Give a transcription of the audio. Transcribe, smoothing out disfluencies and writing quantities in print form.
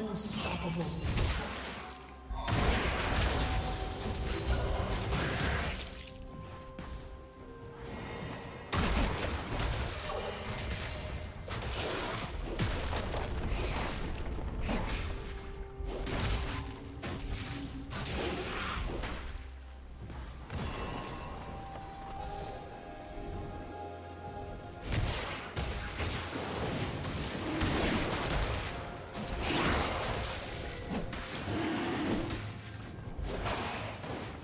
Unstoppable.